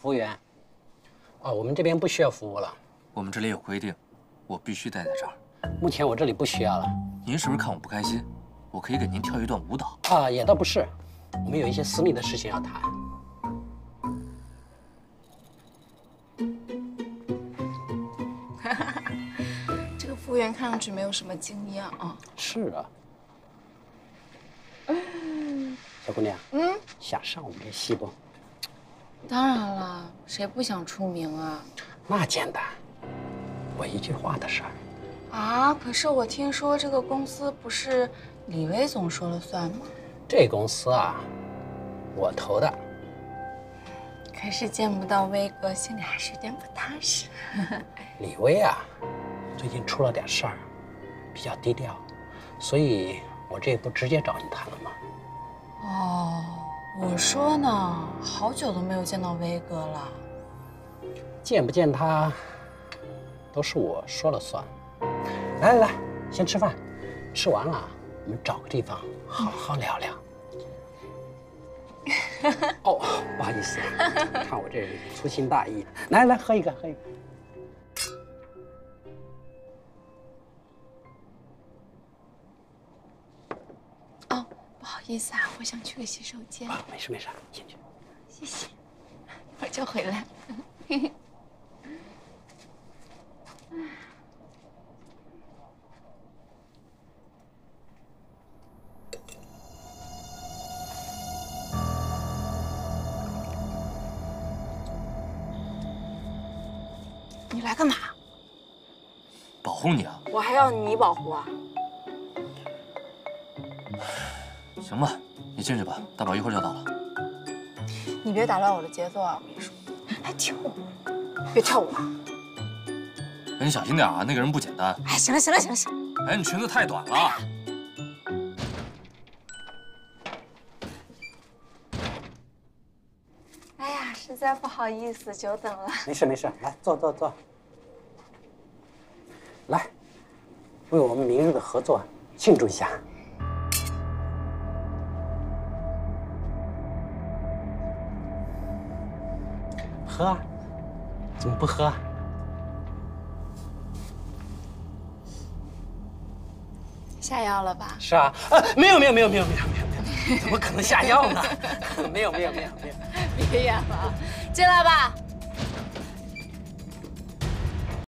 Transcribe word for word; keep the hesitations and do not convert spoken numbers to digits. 服务员。哦，我们这边不需要服务了。我们这里有规定，我必须待在这儿。目前我这里不需要了。您是不是看我不开心？我可以给您跳一段舞蹈。啊，也倒不是，我们有一些私密的事情要谈。 服务员看上去没有什么经验啊。是啊。小姑娘，嗯，想上我们这戏不？当然了，谁不想出名啊？那简单，我一句话的事儿。啊，可是我听说这个公司不是李威总说了算吗？这公司啊，我投的。可是见不到威哥，心里还是有点不踏实。李威啊。 最近出了点事儿，比较低调，所以我这不直接找你谈了吗？哦，我说呢，好久都没有见到威哥了。见不见他，都是我说了算。来来来，先吃饭，吃完了我们找个地方好好聊聊。嗯、哦，不好意思，看我这粗心大意。来来，喝一个，喝一个。 不好意思啊，我想去个洗手间。啊，没事没事，先去。谢谢，一会儿就回来。你来干嘛？保护你啊！我还要你保护啊？ 行吧，你进去吧，大宝一会儿就到了。你别打乱我的节奏啊！我跟你说，还跳舞，别跳舞啊！哎，你小心点啊，那个人不简单。哎，行了行了行了行了。哎，你裙子太短了。哎、呀, 哎呀，实在不好意思，久等了。没事没事，来坐坐坐。来，为我们明日的合作庆祝一下。 喝啊？怎么不喝啊？下药了吧？是啊，啊，没有没有没有没有没有没有，怎么可能下药呢？没有没有没有没有，别演了，进来吧。